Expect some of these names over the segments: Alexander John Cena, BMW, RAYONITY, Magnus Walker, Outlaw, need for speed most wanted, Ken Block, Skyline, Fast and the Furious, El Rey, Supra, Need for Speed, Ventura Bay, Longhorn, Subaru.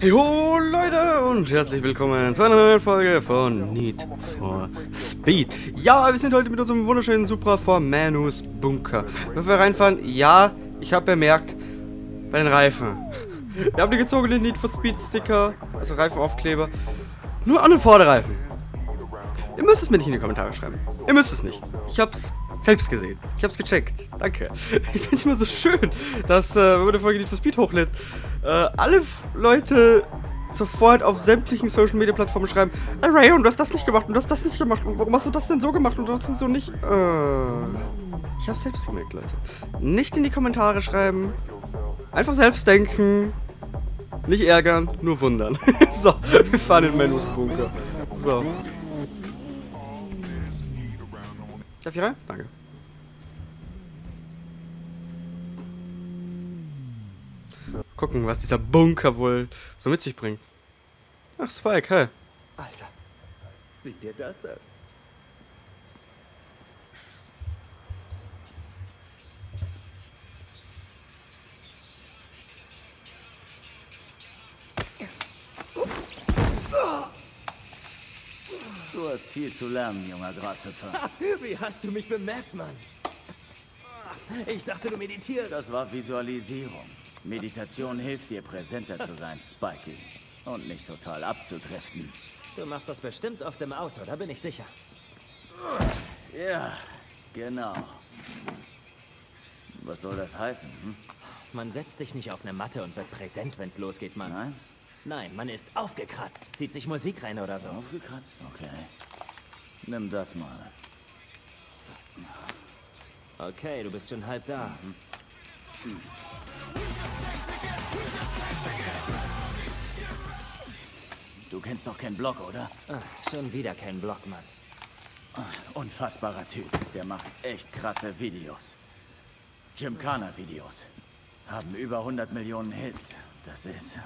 Hey ho Leute und herzlich willkommen zu einer neuen Folge von Need for Speed. Ja, wir sind heute mit unserem wunderschönen Supra vor Manus Bunker. Wenn wir reinfahren, ja, ich habe bemerkt, bei den Reifen. Wir haben die gezogenen Need for Speed Sticker, also Reifenaufkleber, nur an den Vorderreifen. Ihr müsst es mir nicht in die Kommentare schreiben. Ihr müsst es nicht. Ich hab's selbst gesehen. Ich hab's gecheckt. Danke. Ich find's immer so schön, dass, wenn man eine Folge Need for Speed hochlädt, alle Leute sofort auf sämtlichen Social Media Plattformen schreiben: "Hey Rayon, du hast das nicht gemacht und du hast das nicht gemacht und warum hast du das denn so gemacht und du hast das denn so nicht?" Ich hab's selbst gemerkt, Leute. Nicht in die Kommentare schreiben. Einfach selbst denken. Nicht ärgern, nur wundern. So, wir fahren in Manus Bunker. So. Darf ich rein? Danke. Gucken, was dieser Bunker wohl so mit sich bringt. Ach, Spike, hey. Alter, sieh dir das an. Du hast viel zu lernen, junger Grashüpfer. Wie hast du mich bemerkt, Mann? Ich dachte, du meditierst. Das war Visualisierung. Meditation hilft dir, präsenter zu sein, Spikey. Und nicht total abzudriften. Du machst das bestimmt auf dem Auto, da bin ich sicher. Ja, genau. Was soll das heißen? Hm? Man setzt sich nicht auf eine Matte und wird präsent, wenn's losgeht, Mann. Nein? Nein, man ist aufgekratzt. Zieht sich Musik rein oder so. Aufgekratzt? Okay. Nimm das mal. Okay, du bist schon halb da. Mhm. Du kennst doch Ken Block, oder? Ach, schon wieder Ken Block, Mann. Unfassbarer Typ. Der macht echt krasse Videos. Gymkhana-Videos. Haben über 100 Millionen Hits. Das ist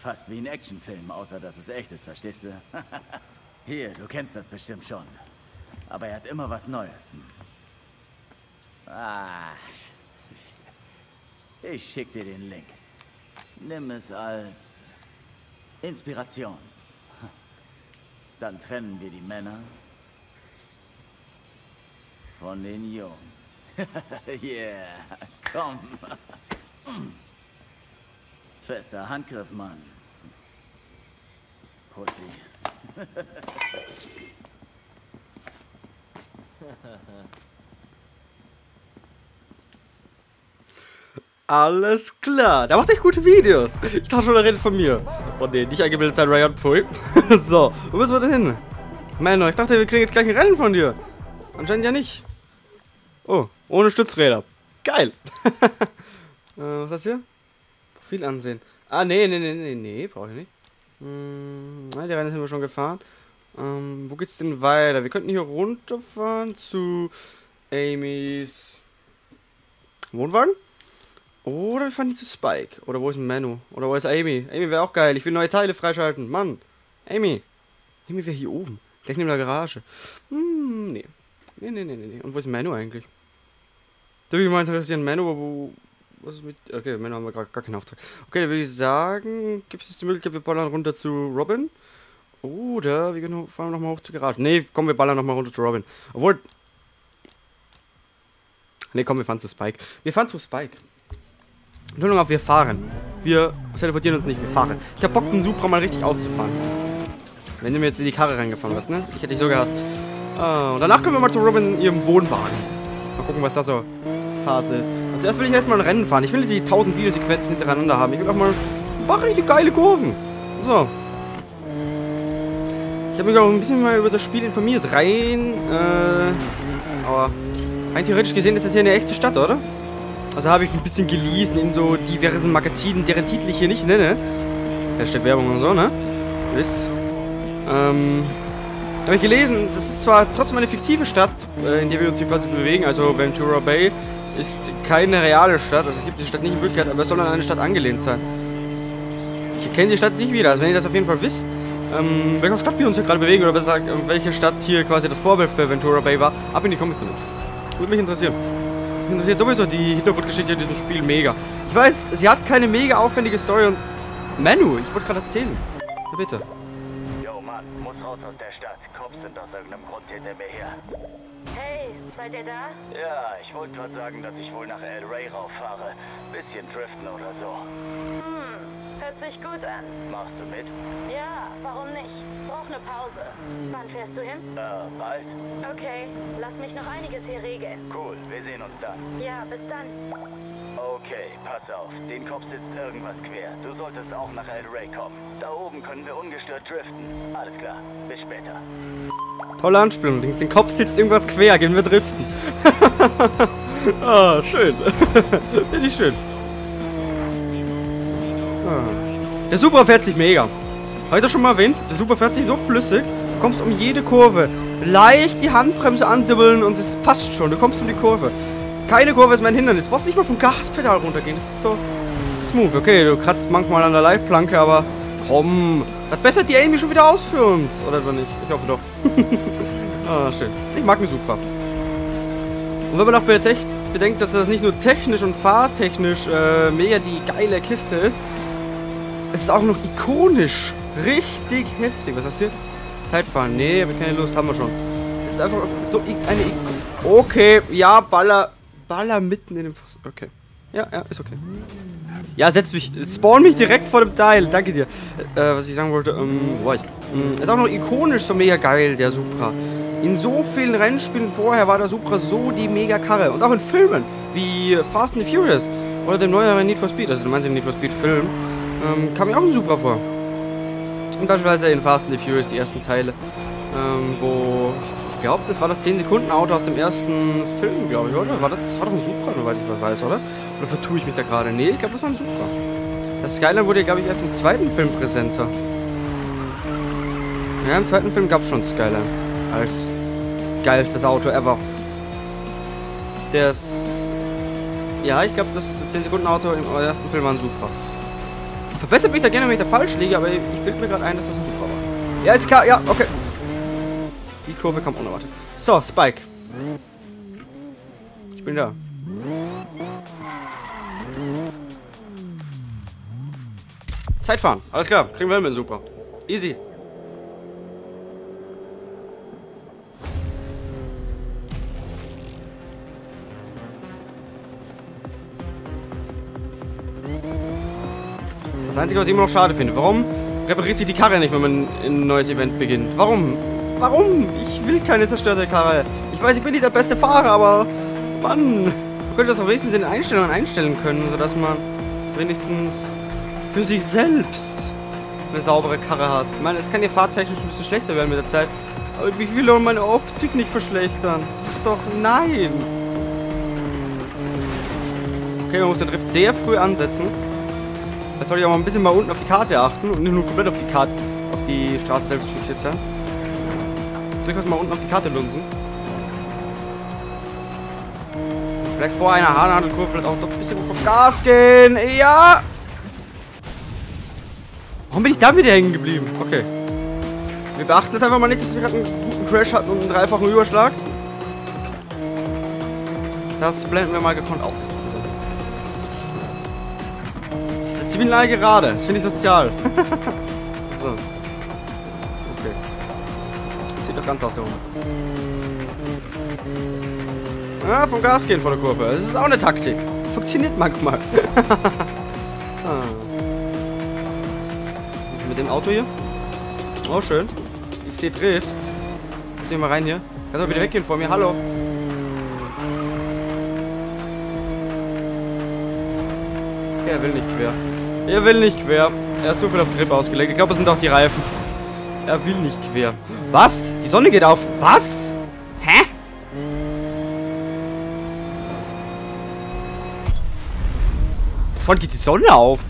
fast wie ein Actionfilm, außer dass es echt ist, verstehst du? Hier, du kennst das bestimmt schon. Aber er hat immer was Neues. Ah, ich schick dir den Link. Nimm es als Inspiration. Dann trennen wir die Männer von den Jungs. Yeah, komm. Fester Handgriff, Mann. Pussy. Alles klar. Der macht echt gute Videos. Ich dachte schon, er redet von mir. Oh ne, nicht eingebildet sein, Rayon, pfui. So, wo müssen wir denn hin? Männer, ich dachte, wir kriegen jetzt gleich ein Rennen von dir. Anscheinend ja nicht. Oh, ohne Stützräder. Geil. Was ist das hier? Viel ansehen. Ah, nee, brauche ich nicht. Die Rennen sind wir schon gefahren. Wo geht's denn weiter? Wir könnten hier runterfahren zu Amy's Wohnwagen. Oder wir fahren hier zu Spike. Oder wo ist Manu? Oder wo ist Amy? Amy wäre auch geil. Ich will neue Teile freischalten. Mann. Amy. Amy wäre hier oben. Gleich neben der Garage. Nee. Und wo ist Manu eigentlich? Da würde ich mal interessieren, Manu, wo... Was ist mit... Okay, Männer haben wir gerade gar keinen Auftrag. Okay, dann würde ich sagen, gibt es die Möglichkeit, wir ballern runter zu Robin? Oder wir fahren nochmal hoch zu Garage. Nee, komm, wir ballern nochmal runter zu Robin. Obwohl... Nee, komm, wir fahren zu Spike. Wir fahren zu Spike. Entschuldigung, auf, wir fahren. Wir teleportieren uns nicht, wir fahren. Ich hab Bock, den Supra mal richtig auszufahren. Wenn du mir jetzt in die Karre reingefahren hast, ne? Ich hätte dich so gehasst. Und danach können wir mal zu Robin in ihrem Wohnwagen. Mal gucken, was da so Fahrt ist. Zuerst will ich erstmal ein Rennen fahren. Ich will nicht die 1000 Videosequenzen hintereinander haben. Ich will auch mal ein paar richtig geile Kurven. So. Ich habe mich auch ein bisschen mal über das Spiel informiert. Aber rein theoretisch gesehen ist das hier eine echte Stadt, oder? Also habe ich ein bisschen gelesen in so diversen Magazinen, deren Titel ich hier nicht nenne. Da steht Werbung und so, ne? Bis. Habe ich gelesen, das ist zwar trotzdem eine fiktive Stadt, in der wir uns hier quasi bewegen, also Ventura Bay. Ist keine reale Stadt, also es gibt die Stadt nicht in Wirklichkeit, aber es soll an eine Stadt angelehnt sein. Ich kenne die Stadt nicht wieder, also wenn ihr das auf jeden Fall wisst, welche Stadt wir uns hier gerade bewegen, oder besser gesagt, welche Stadt hier quasi das Vorbild für Ventura Bay war, ab in die Comments damit. Würde mich interessieren. Mich interessiert sowieso die Hintergrundgeschichte in diesem Spiel mega. Ich weiß, sie hat keine mega aufwendige Story und Manu, ich wollte gerade erzählen. Ja, bitte. Yo, Mann, muss raus aus der Stadt. Cops sind aus irgendeinem Grund hinter mir her. Hey, seid ihr da? Ja, ich wollte gerade sagen, dass ich wohl nach El Rey rauffahre. Bisschen driften oder so. Hört sich gut an. Machst du mit? Ja, warum nicht? Brauch eine Pause. Wann fährst du hin? Bald. Okay, lass mich noch einiges hier regeln. Cool, wir sehen uns dann. Ja, bis dann. Okay, pass auf. Den Kopf sitzt irgendwas quer. Du solltest auch nach El Rey kommen. Da oben können wir ungestört driften. Alles klar, bis später. Tolle Anspielung. Den Kopf sitzt irgendwas quer. Gehen wir driften. Ah, schön. Finde ich schön. Der Super fährt sich mega. Heute schon mal erwähnt, der Super fährt sich so flüssig. Du kommst um jede Kurve. Leicht die Handbremse andibbeln und es passt schon. Du kommst um die Kurve. Keine Kurve ist mein Hindernis. Du brauchst nicht mal vom Gaspedal runtergehen. Das ist so smooth. Okay, du kratzt manchmal an der Leitplanke, aber komm. Das bessert die Amy schon wieder aus für uns. Oder etwa nicht? Ich hoffe doch. Ah, schön. Ich mag den Super. Und wenn man auch jetzt echt bedenkt, dass das nicht nur technisch und fahrtechnisch mega die geile Kiste ist, es ist auch noch ikonisch. Richtig heftig. Was hast du hier? Zeitfahren. Nee, habe ich keine Lust. Haben wir schon. Es ist einfach so eine Ikon. Okay. Ja, Baller. Baller mitten in dem Fass. Okay. Ja, ja, ist okay. Ja, setz mich. Spawn mich direkt vor dem Teil. Danke dir. Was ich sagen wollte. Ist auch noch ikonisch so mega geil, der Supra. In so vielen Rennspielen vorher war der Supra so die mega Karre. Und auch in Filmen. Wie Fast and the Furious. Oder dem neueren Need for Speed. Also, du meinst den Need for Speed Film. Kam mir auch ein Supra vor. Und beispielsweise in Fast and the Furious, die ersten Teile. Wo, ich glaube, das war das 10-Sekunden-Auto aus dem ersten Film, glaube ich, oder? Das war doch ein Supra, soweit ich weiß, oder? Oder vertue ich mich da gerade? Nee, ich glaube, das war ein Supra. Das Skyline wurde, glaube ich, erst im zweiten Film präsenter. Ja, im zweiten Film gab es schon Skyline. Als geilstes Auto ever. Ja, ich glaube, das 10-Sekunden-Auto im ersten Film war ein Supra. Verbessert mich da gerne, wenn ich da falsch liege, aber ich bilde mir gerade ein, dass das ein Super war. Ja, ist klar, ja, okay. Die Kurve kam unerwartet. So, Spike. Ich bin da. Zeitfahren, alles klar, kriegen wir mit dem Super. Easy. Das Einzige, was ich immer noch schade finde, warum repariert sich die Karre nicht, wenn man ein neues Event beginnt? Warum? Warum? Ich will keine zerstörte Karre. Ich weiß, ich bin nicht der beste Fahrer, aber Mann, man könnte das auch wenigstens in den Einstellungen einstellen können, sodass man wenigstens für sich selbst eine saubere Karre hat. Ich meine, es kann ja fahrtechnisch ein bisschen schlechter werden mit der Zeit, aber ich will auch meine Optik nicht verschlechtern. Das ist doch... Nein! Okay, man muss den Drift sehr früh ansetzen. Da sollte ich auch mal ein bisschen mal unten auf die Karte achten und nicht nur komplett auf die Karte, auf die Straße selbst fixiert sein. Durchaus mal unten auf die Karte lunsen. Vielleicht vor einer Haarnadelkurve vielleicht auch noch ein bisschen vom Gas gehen. Ja! Warum bin ich da wieder hängen geblieben? Okay. Wir beachten es einfach mal nicht, dass wir gerade einen guten Crash hatten und einen dreifachen Überschlag. Das blenden wir mal gekonnt aus. Ich bin nahe gerade, das finde ich sozial. So. Okay. Sieht doch ganz aus der Runde. Ah, vom Gas gehen vor der Kurve. Das ist auch eine Taktik. Funktioniert manchmal. Ah. Mit dem Auto hier. Oh, schön. Ich sehe Drift. Ich sehe mal rein hier. Kannst du wieder weggehen vor mir? Hallo. Okay, er will nicht quer. Er will nicht quer. Er ist so viel auf Grip ausgelegt. Ich glaube, es sind auch die Reifen. Er will nicht quer. Was? Die Sonne geht auf. Was? Hä? Wovon geht die Sonne auf?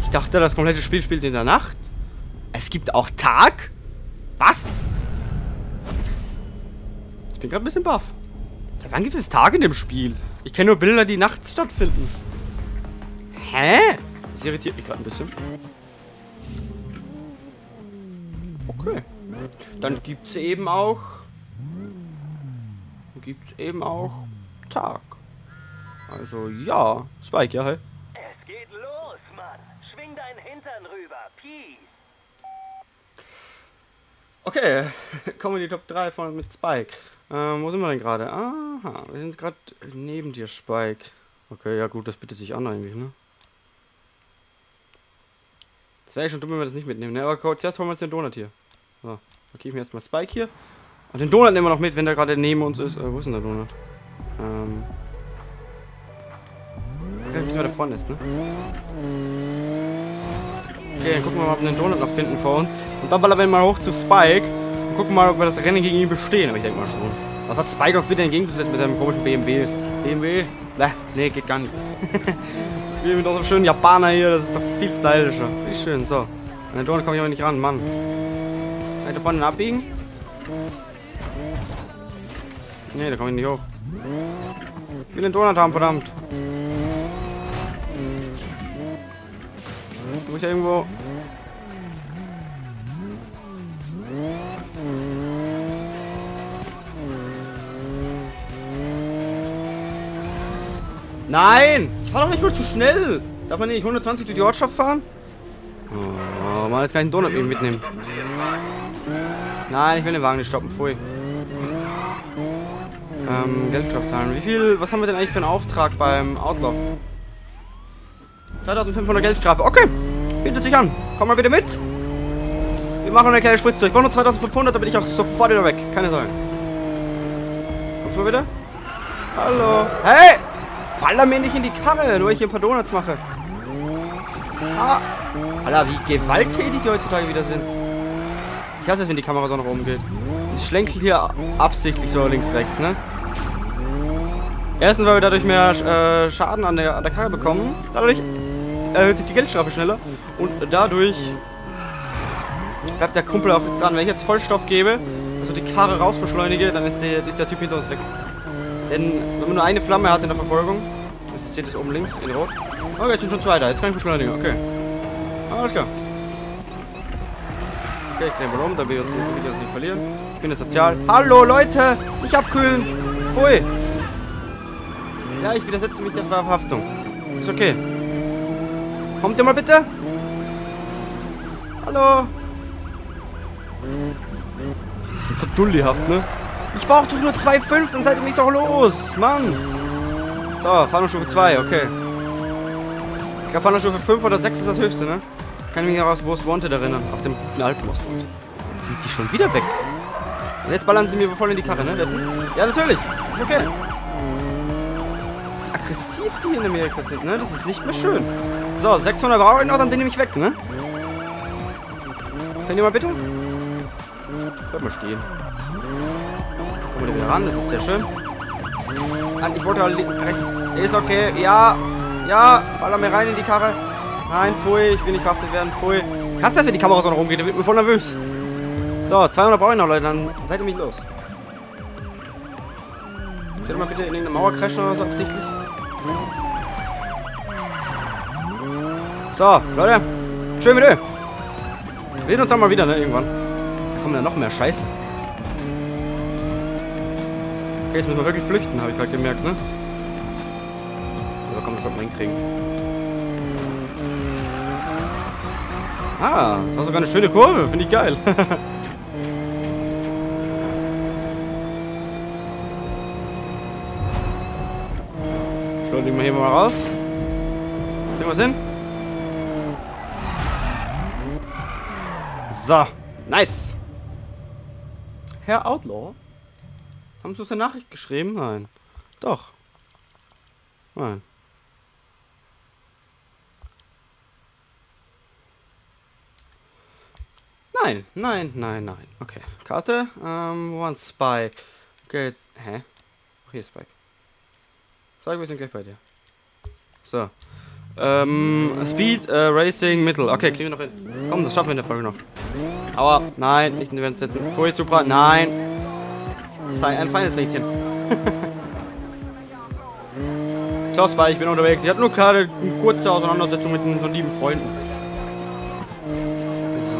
Ich dachte, das komplette Spiel spielt in der Nacht. Es gibt auch Tag? Was? Ich bin gerade ein bisschen baff. Seit wann gibt es Tage in dem Spiel? Ich kenne nur Bilder, die nachts stattfinden. Hä? Das irritiert mich gerade ein bisschen. Okay. Dann gibt's eben auch... Tag. Also ja, Spike, ja, hey. Es geht los, Mann. Schwing deinen Hintern rüber. Peace. Okay, kommen wir in die Top 3 von mit Spike. Wo sind wir denn gerade? Aha, wir sind gerade neben dir, Spike. Okay, ja gut, das bietet sich an eigentlich, ne? Das wäre schon dumm, wenn wir das nicht mitnehmen, ne? Aber zuerst holen wir uns den Donut hier. So, dann gebe ich mir jetzt mal Spike hier. Und den Donut nehmen wir noch mit, wenn der gerade neben uns ist. Wo ist denn der Donut? Ich weiß nicht, wer da vorne ist, ne? Okay, dann gucken wir mal, ob wir den Donut noch finden vor uns. Und dann ballern wir mal hoch zu Spike. Und gucken mal, ob wir das Rennen gegen ihn bestehen. Aber ich denke mal schon. Was hat Spike uns bitte entgegenzusetzen mit seinem komischen BMW? BMW? Ne, geht gar nicht. Wir mit unserem schönen Japaner hier. Das ist doch viel stylischer. Wie schön, so. An den Donut komme ich aber nicht ran, Mann. Kann ich da vorne abbiegen? Ne, da komme ich nicht hoch. Ich will den Donut haben, verdammt. Muss ich ja irgendwo. Nein! Ich war doch nicht nur zu schnell! Darf man nicht 120 durch die Ortschaft fahren? Oh, Mann, jetzt kann ich einen Donut mitnehmen. Nein, ich will den Wagen nicht stoppen, pfui. Geld drauf zahlen. Wie viel. Was haben wir denn eigentlich für einen Auftrag beim Outlaw? 2500 Geldstrafe. Okay, bietet sich an. Komm mal bitte mit. Wir machen eine kleine Spritze. Ich brauche nur 2500, da bin ich auch sofort wieder weg. Keine Sorge. Kommst du mal bitte? Hallo. Hey! Baller mir nicht in die Karre, nur weil ich hier ein paar Donuts mache. Ah. Alter, wie gewalttätig die heutzutage wieder sind. Ich hasse es, wenn die Kamera so nach oben geht. Ich schlenkel hier absichtlich so links, rechts, ne? Erstens, weil wir dadurch mehr Schaden an der Karre bekommen. Dadurch erhöht sich die Geldstrafe schneller. Und dadurch bleibt der Kumpel auch dran. Wenn ich jetzt Vollstoff gebe, also die Karre rausbeschleunige, dann ist der Typ hinter uns weg. Denn wenn man nur eine Flamme hat in der Verfolgung, das seht ihr oben links in Rot. Okay, jetzt sind schon zwei da. Jetzt kann ich beschleunigen. Okay. Alles klar. Okay, ich drehe mal um, damit wir uns nicht verlieren. Ich bin jetzt sozial. Hallo Leute! Nicht abkühlen! Pfui! Ja, ich widersetze mich der Verhaftung. Ist okay. Kommt ihr mal bitte? Hallo? Die sind so dullihaft, ne? Ich brauche doch nur 2,5, dann seid ihr mich doch los. Mann. So, Fahndungsstufe 2, okay. Ich glaube, Fahndungsstufe 5 oder 6 ist das höchste, ne? Ich kann mich noch aus Most Wanted erinnern. Aus dem guten alten Most Wanted. Jetzt sind die schon wieder weg. Und jetzt ballern sie mir voll in die Karre, ne? Ja, natürlich. Okay. Aggressiv die in Amerika sind, ne? Das ist nicht mehr schön. So, 600 brauche ich noch, dann bin ich nämlich weg, ne? Könnt ihr mal bitte? Bleib mal stehen. Kommen wir wieder ran, das ist sehr schön. Nein, ich wollte rechts. Ist okay, ja. Ja, baller mir rein in die Karre. Nein, pfui, ich will nicht verhaftet werden, pfui. Ich hasse das, wenn die Kamera so rumgeht, da wird mir voll nervös. So, 200 brauche ich noch, Leute, dann seid ihr mich los. Könnt ihr mal bitte in irgendeine Mauer crashen oder so absichtlich? So, Leute. Schön mit Öl. Wir sehen uns dann mal wieder, ne, irgendwann. Da kommen ja noch mehr Scheiße. Okay, jetzt müssen wir wirklich flüchten, habe ich gerade gemerkt, ne? So, komm, das sollten wir hinkriegen. Ah, das war sogar eine schöne Kurve. Finde ich geil. Schleudern wir hier mal raus. Kriegen wir es hin? So, nice. Herr Outlaw? Haben Sie uns eine Nachricht geschrieben? Nein. Doch. Nein. Nein, nein, nein, nein. Okay. Karte. Wo war ein Spike? Okay, jetzt. Hä? Ach, hier ist Spike. Sag, wir sind gleich bei dir. So. Speed, Racing, Mittel. Okay, kriegen wir noch hin. Komm, das schaffen wir in der Folge noch. Aua, nein, nicht in den Events setzen. Vorher Supra, nein. Sei ein feines Mädchen. Ciao, Spike, ich bin unterwegs. Ich hatte nur gerade eine kurze Auseinandersetzung mit unseren lieben Freunden. So.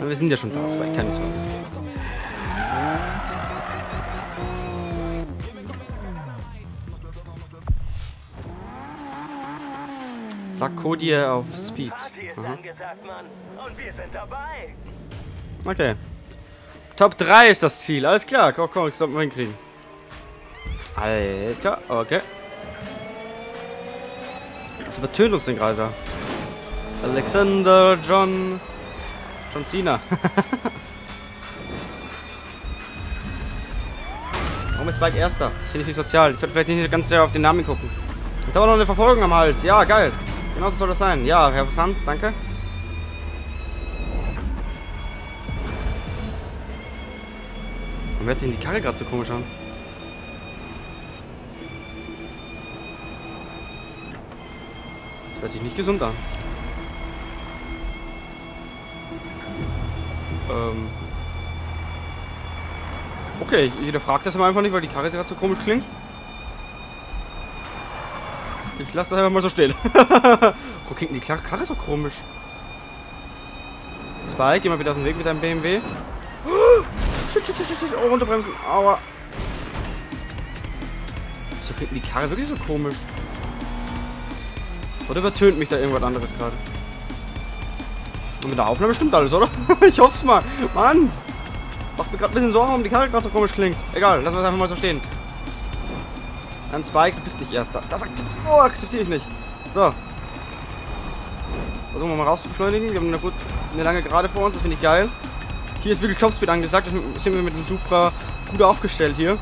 Aber wir sind ja schon da, Spike, keine Sorge. Sarkodie auf Speed. Aha. Okay. Top 3 ist das Ziel. Alles klar. Komm, komm, ich soll mal hinkriegen. Alter. Okay. Was übertönt uns denn gerade da? Alexander John Cena. Warum ist Bike erster? Ist hier nicht sozial. Ich sollte vielleicht nicht ganz sehr auf den Namen gucken. Da war noch eine Verfolgung am Hals. Ja, geil. Genauso soll das sein. Ja, Herr Versand, danke. Und wer hat sich in die Karre gerade so komisch an? Das hört sich nicht gesund an. Okay, jeder fragt das aber einfach nicht, weil die Karre gerade so komisch klingt. Ich lasse das einfach mal so stehen. Wo klingt die Karre so komisch? Spike, geh mal wieder aus dem Weg mit deinem BMW. Oh, shit, shit, shit, shit. Oh, runterbremsen. Aua. Wieso klingt die Karre wirklich so komisch? Oder übertönt mich da irgendwas anderes gerade? Und mit der Aufnahme stimmt alles, oder? Ich hoff's mal. Mann! Macht mir gerade ein bisschen Sorgen, warum die Karre gerade so komisch klingt. Egal, lassen wir es einfach mal so stehen. Dann Spike, du bist nicht erster. Das akzeptiere ich nicht. So. Versuchen wir mal rauszubeschleunigen. Wir haben eine lange Gerade vor uns, das finde ich geil. Hier ist wirklich Topspeed angesagt. Das sind wir mit dem Supra gut aufgestellt hier.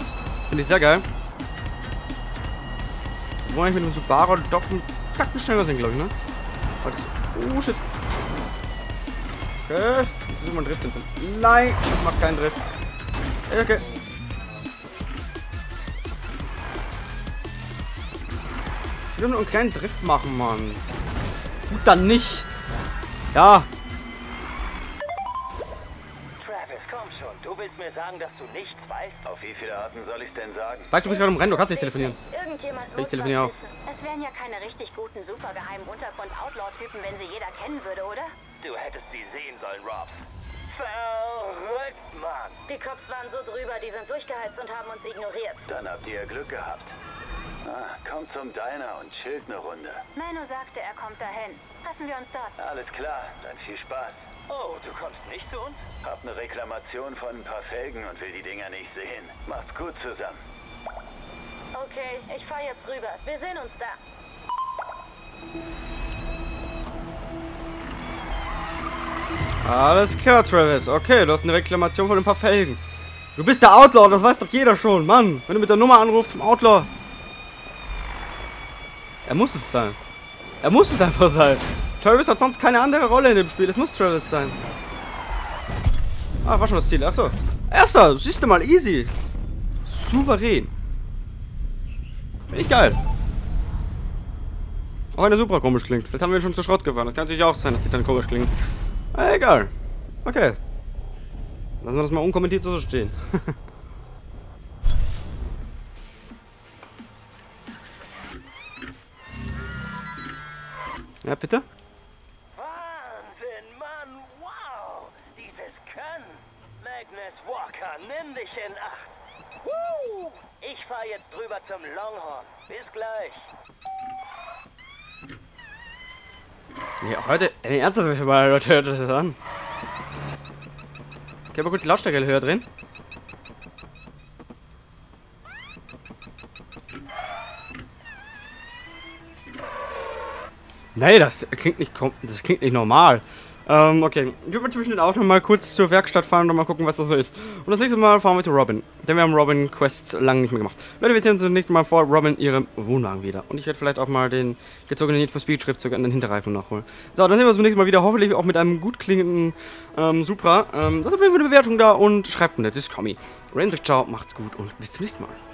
Finde ich sehr geil. Wollen wir mit dem Subaru doch einen Tacken schneller sind, glaube ich, ne? Oh shit. Okay. Jetzt ist mal ein Drift hinten. Nein, das macht keinen Drift. Okay. Ich will nur einen kleinen Drift machen, Mann. Gut, dann nicht. Ja. Travis, komm schon. Du willst mir sagen, dass du nichts weißt? Auf wie viele Arten soll ich denn sagen? Spike, du bist gerade im Rennen, du kannst nicht telefonieren. Ich telefoniere auch. Es wären ja keine richtig guten, super geheimen Untergrund-Outlaw-Typen, wenn sie jeder kennen würde, oder? Du hättest sie sehen sollen, Rob. Verrückt, Mann. Die Cops waren so drüber, die sind durchgeheizt und haben uns ignoriert. Dann habt ihr Glück gehabt. Ah, komm zum Diner und chillt eine Runde. Menno sagte, er kommt dahin. Treffen wir uns dort. Alles klar, dann viel Spaß. Oh, du kommst nicht zu uns? Hab eine Reklamation von ein paar Felgen und will die Dinger nicht sehen. Macht's gut zusammen. Okay, ich fahr jetzt rüber. Wir sehen uns da. Alles klar, Travis. Okay, du hast eine Reklamation von ein paar Felgen. Du bist der Outlaw, das weiß doch jeder schon. Mann, wenn du mit der Nummer anrufst zum Outlaw... Er muss es sein. Er muss es einfach sein. Travis hat sonst keine andere Rolle in dem Spiel. Es muss Travis sein. Ah, war schon das Ziel. Achso. Erster, siehst du mal, easy. Souverän. Finde ich geil. Auch wenn der Supra komisch klingt. Vielleicht haben wir ihn schon zu Schrott gefahren. Das kann natürlich auch sein, dass die dann komisch klingen. Egal. Okay. Lassen wir das mal unkommentiert so stehen. Ja, bitte? Wahnsinn, Mann, wow! Dieses Können! Magnus Walker, nimm dich in Acht! Woo! Ich fahr jetzt drüber zum Longhorn. Bis gleich! Ja, heute... Ey, ernsthaft mal, Leute, hört euch das an. Können wir kurz die Lautstärke höher drehen? Nee, das klingt nicht normal. Okay. Ich würde natürlich auch noch mal kurz zur Werkstatt fahren und noch mal gucken, was das so ist. Und das nächste Mal fahren wir zu Robin. Denn wir haben Robin Quest lange nicht mehr gemacht. Leute, wir sehen uns das nächste Mal vor Robin ihrem Wohnwagen wieder. Und ich werde vielleicht auch mal den gezogenen Need for Speed Schriftzug an den Hinterreifen nachholen. So, dann sehen wir uns beim nächsten Mal wieder. Hoffentlich auch mit einem gut klingenden Supra. Lasst auf jeden Fall eine Bewertung da und schreibt mir das. Ist Kommi. Rain sagt ciao, macht's gut und bis zum nächsten Mal.